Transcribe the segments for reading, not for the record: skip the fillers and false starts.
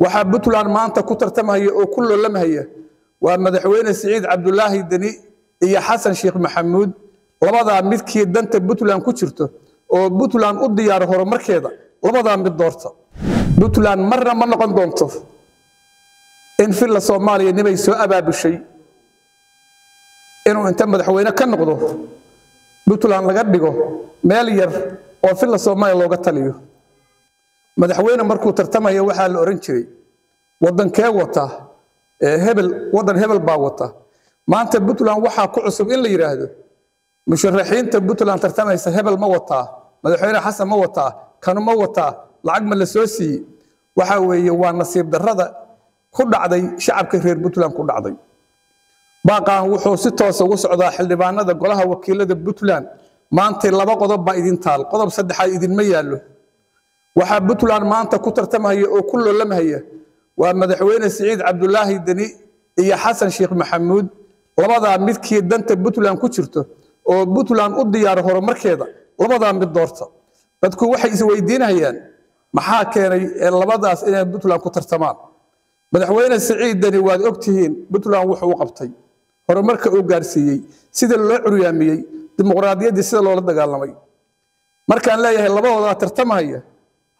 waxaa Puntland maanta ku tartamaya oo kullu lamahaya waa madaxweyne Saciid Cabdullaahi Dani iyo Xasan Sheekh Maxamuud labada midkii danta Puntland ku jirto oo Puntland u diyaar horumarkeeda labada mid doorta Puntland marna ma noqon doonto in filla Soomaaliya nimay soo abaabushay inuu inta madaxweyne ka noqdo Puntland laga dhigo meel yar oo filla Soomaaliya looga taliyo madaxweyne markuu tartamaya waxa la oran jiray wadankee wata hebel wadan hebel baa wata maanta Puntland waxa ku cusub in la yiraahdo musharaxiinta Puntland tartamaysa hebel ma wata madaxweyne Xasan ma wata kan ma wata lacag ma la soo siiyay waxa weeye waa nasiib darrada ku dhacday shacabka reer Puntland ku dhacday baaqan wuxuu si toos ugu socdaa xildhibaanada golaha wakiilada Puntland maanta laba qodob baa idin taal qodob saddexay idin ma yaalo waxaa Puntland maanta ku tartamaya oo kullu lamahaya waa madaxweyne Saciid Cabdullaahi Dani iyo Xasan Sheekh Maxamuud labada midkii danta Puntland ku jirto oo Puntland u diyaar horumarkeeda labada mid doorta dadku waxay is weydiinayaan maxaa keenay labadaas inay Puntland ku tartamaan madaxweyne Saciid Dani waad ogtihiin Puntland wuxuu qabtay horumarka uu gaarsiiyay sida loo curyaamiyay dimuqraadiyadda sida loola dagaalamay markaan leeyahay labadooda tartamaya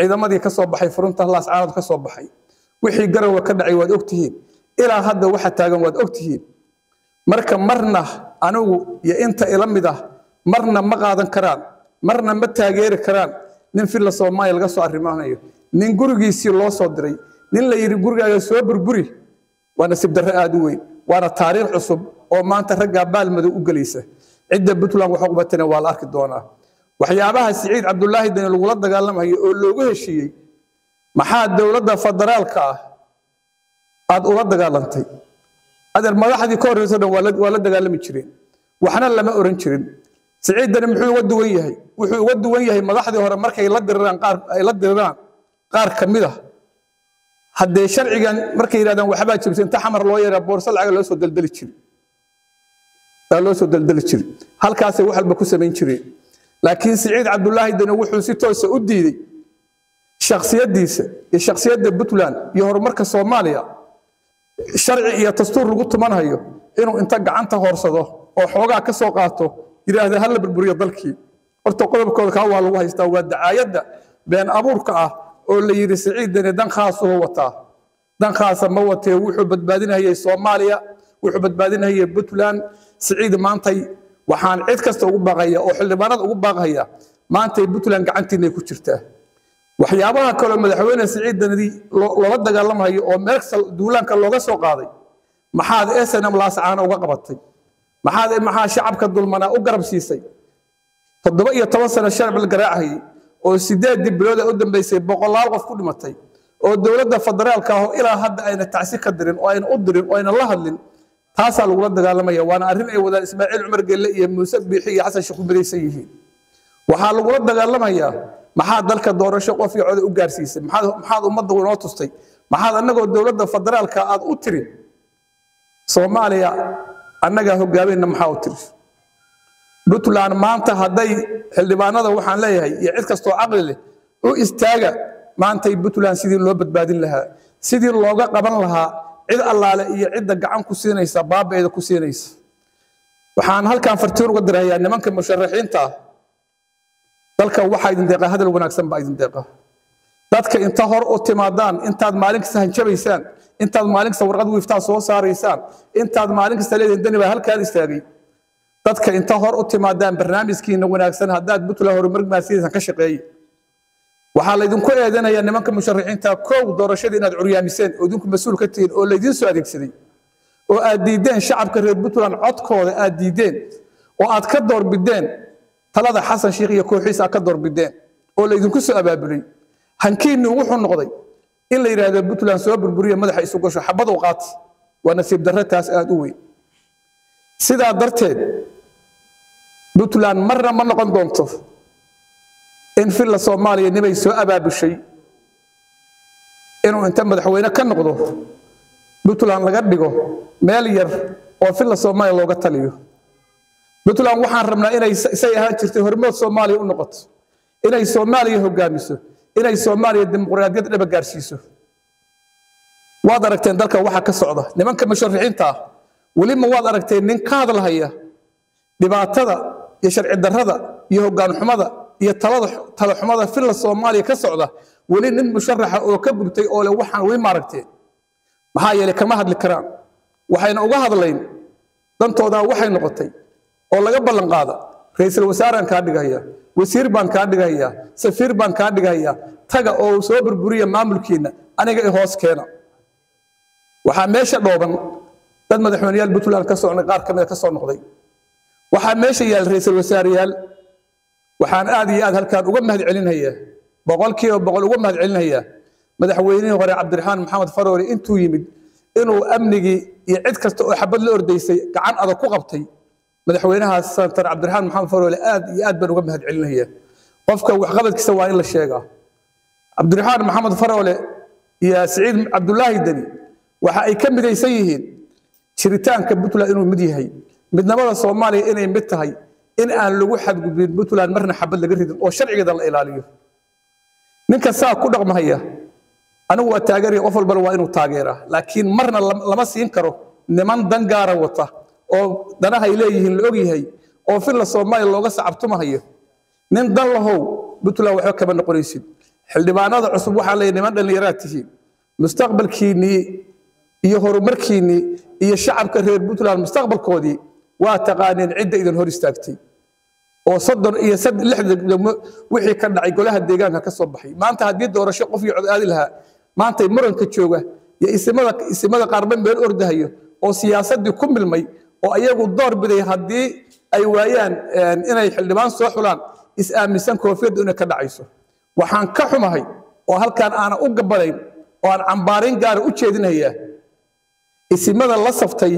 ciidamadii ka soo baxay furunta laas caanad ka soo baxay wixii garaw ka dhacay waad ogtihiin ilaa hadda waxa taagan waad ogtihiin marka marna anigu iyo inta ila mid ah marna ma qaadan karaan marna ma taageeri karaan nin filla Soomaaliya laga soo arrimaanayo nin gurigiisii loo soo diray nin la yiri gurigaaga soo burburi waa nasiib darro aad u weyn waana taariikh cusub oo maanta ragga baalmadu u galaysa cidda Puntland waxa qubatana waa la arki doonaa waxyaabaha Saciid Cabdullaahi Dani lagu la dagaalamay oo loogu heshiiyay maxaa dawladda federaalka aad u la dagaalantay adar madaxdii ka horreeyay waa la dagaalami jireen waxna lama oran jirin Saciid Dani muxuu uga duwan yahay wuxuu uga duwan yahay madaxdii hore markay la dirraan qaar ay la dirraan qaar kamid ah haddii sharciigan markay yiraahdaan waxba jibsan ta xamar loo yeeraa boorso lacag loo soo daldali jiray halkaas wax walba ku sameyn jiray لكن سعيد عبد الله دنا وحو سي توس او ديدي شخصيتيسه يا شخصيته Puntland يا هرمركه Soomaaliya شرعي يا دستور لو تمنهايو انو انت غعنته هورسدو او خوغا كسو قاطو يراهد هل بربريه دلكي horta qodobkooda ka waa lagu haystaa waa dacaayada been abuurka ah oo la yiri Saciid Dani dan khaas oo wata dan khaas ma watee wuxuu badbaadinayay Soomaaliya wuxuu badbaadinayay Puntland Saciid maantay waxaan cid kasta ugu baaqaya oo xildhibaanada ugu baaqaya maanta Puntland gacantiina ku jirta waxyaabaha kale madaxweyne Saciid Dani loo dagaalamayo oo meeksal duulanka looga soo qaaday maxaad SNM laas aan uga qabatay maxaa shacabka dulmana u garab siisay 17 sano sharci la garaahay oo 8 diblood u dambeysay 100 qof ku dhimatay oo dawladda federaalka ah ilaa hadda ayna tacsi ka dirin oo ayna u dirin oo ayna la hadlin taas lagu la dagaalamay waan arrin ay wadaan Ismaaciil Umar Geelle iyo Muuse Biixi iyo Xasan Sheekh Badaysan yihiin waxa lagu la dagaalamaya maxaa dalka doorasho qof iyo cod u gaarsiisay maxaa ummadda uu tustay maxaa anagoo dawladda federaalka aad u tiri Soomaaliya anaga hogaaminna maxaa u tiri Puntland maanta haday xildhibaanada waxaan leeyahay iyo cid kasto aqal leh oo istaaga maanta Puntland sidii loo badbaadin lahaa sidii looga qaban lahaa cid allaale iyo cid gacan ku siinaysa baabeeda ku siinaysa waxaan halkaan fartiir uga dirayaa nimanka musharaxiinta dalka waxa idin deeqay hadal wanaagsan baa idin deeqay dadka inta hor u timaadaan intaad maalin kasta hanjabaysaan intaad maalin kasta warqad wiiftaa soo saaraysaan intaad maalin kasta leedeen dani baa halkaan istaagay dadka inta hor u timaadaan barnaamijkiina wanaagsan hadaad Puntland horumarkiisa ka shaqeeyay waxaa la idin ku eedanaya nimanka musharaxiinta koow doorashada inaad curyaamiseen oo idinku mas'uul ka tihiin oo la idin soo adeegsaday oo aad diideen shacabka reer Puntland codkooda aad diideen oo aad ka doorbideen talada Xasan Sheekh iyo kooxiisa ka doorbideen oo la idinku soo abaabulay hankiinu wuxuu noqday in la yiraahdo Puntland soo burburiya madaxa isu gasho xabad u qaat waa nasiib darro taas aad u weyn sida darteed Puntland marna ma noqon doonto in filla Soomaaliya nimay soo abaabushay inuu inta madaxweyne ka noqdo Puntland laga dhigo meel yar oo filla Soomaaliya looga taliyo Puntland waxaan rabnaa inay say ahaan jirtay horumar Soomaaliya u noqoto inay Soomaaliya hogaamiso إلى الصومالية الديمقراطية لما قارسيسو. وادركتين ذلك واحد كالصعدة، لمن كان مشرعين تا، ولما وادركتين من كادر هي، لما اعتذر يشرع الدرهذا، يهوغان حمضة، يتلظى حمضة في الصومالية كالصعدة، ولين مشرع أو كبتي أو لو واحد وين ماركتين. هاي اللي كان مهد الكرام، وحين وهذا اللين، لم توضع وحين نقطتين، ولا قبل القاضي، رئيس الوزراء كان هي. وزير بان كادغايا سفير بان كادغايا تاغا او سو بربوريا مامولكينا انيغا هوس كينا وحا ميشا دوبن دد مدخونيال بوتلان كسونا قار كميد كسو نقداي وحا ميشا يال رئيس الوزراء وحان عاد ياد هلكان uga mahad celinaya boqolkiiba boqol uga mahad celinaya madaxweynihii hore Cabdiraxmaan Maxamed Faroori intuu yimid inuu amnigi iyo cid kasta oo xabad la ordaysay gacan adag ku qabtay madaxweynaha santar Cabdiraxmaan Maxamed Faroori aad iyo aad baan uga mahad celinaya qofka wax qabadkiisa waa in la sheegaa Cabdiraxmaan Maxamed Faroori iyo Saciid Cabdullaahi Dani waxa ay ka midaysan yihiin jiritaanka Puntland inuu mid yahay midnimada Soomaaliya inay mid tahay in aan lagu xadgudbin Puntland marna xabad laga ridin oo sharciga la ilaaliyo ninka saa ku dhaqmahaya anigu waa taageeray qof walba waa inuu taageeraa laakiin marna lama siin karo niman dan gaar ah wata oo danaha ay leeyihiin la og yahay oo fil Soomaaliya looga sacabtumahayo nin dal lahow Puntland waxa ka noqonaysid xildhibaanada cusub waxa la niman dhalinyaratihiin mustaqbalkiini iyo horumarkiini iyo shacabka reer Puntland mustaqbalkoodii waa taqaaniin cidda idin hor istaagtay oo sadar iyo sad lixda wixii ka dhacay golaha deegaanka ka soo baxay maanta hadii doorasho qof iyo cod aadi lahaa maanta muranka jooga iyo ismada qarban been ordahayo oo siyaasadii ku milmay oo ayagu door biday hadii ay waayaan inay xildhibaan soo xulaan is aaminsan koofiyad una ka dhacayso waxaan ka xumahay oo halkaan aan u gabaleen oo aan cambaarin gaar u jeedinaya isimada la saftay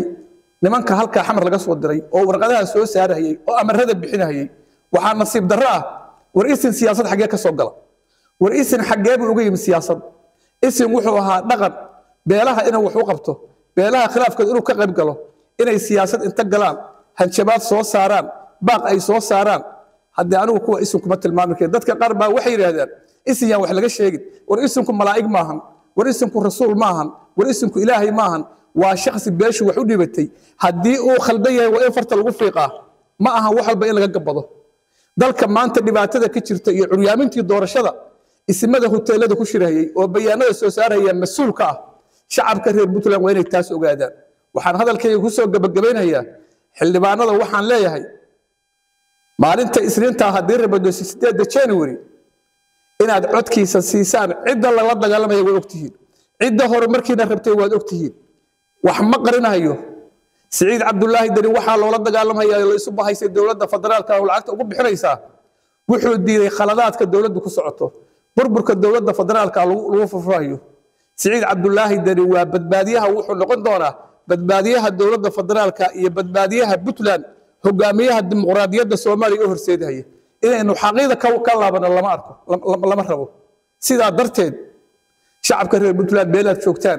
nimanka halka xamar laga soo diray oo warqadaha soo saarayay oo amarada bixinayay waxaan nasiib darro ah war isin siyaasad xagee ka soo gala war isin xagee buu uga yimid siyaasad isin wuxuu ahaa dhaqan beelaha inuu wax u qabto beelaha khilaafka inuu ka qayb galo inay siyaasad inta galaan hanjabaad soo saaraan baaq ay soo saaraan haddii anigu kuwa isu kuma tilmaamayay dadka qaar baa waxay yiraahdaan isin yaa wax laga sheegid war isinku malaa'ig maahan war isinku rasuul maahan war isinku ilaahay maahan waa shakhsi beeshu wax u dhibatay haddii uu khaldan yahay waa in farta lagu fiiqaa ma aha wax walba in laga gabado dalka maanta dhibaatada ka jirta iyo curyaamintii doorashada isimada hoteelada ku shirahayay oo bayaanada soo saaraya mas'uulka ah shacabka reer Puntland waa inay taas ogaadaan waxaan hadalkayga ku soo gabagabeynaya xildhibaanada waxaan leeyahay maalinta isniinta hadii rabado 8 January inaad codkiisa siisaan cidda la dagaalamay way ogtihiin cidda horumarkiina rabtay waad ogtihiin wax ma qarinayo Saciid Cabdullaahi Dani waxa loola dagaalamayaa la isu bahaysay dawladda federaalka oo lacagta ugu bixinaysa wuxuu diiday khaladaadka dawladdu ku socoto burburka dawladda federaalka lagu fafayo Saciid Cabdullaahi Dani waa badbaadiyaha wuxuu noqon doonaa badbaadiyaha dawladda federaalka iyo badbaadiyaha Puntland hogaamiyaha dimuqraadiyadda Soomaaliya oo horseedaya inaynu xaqiiqada ka laabana lama arko lama rabo sidaa darteed shacabka reer Puntland beelaad joogtaan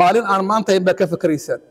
maalin aan maanta inba ka fikireysaan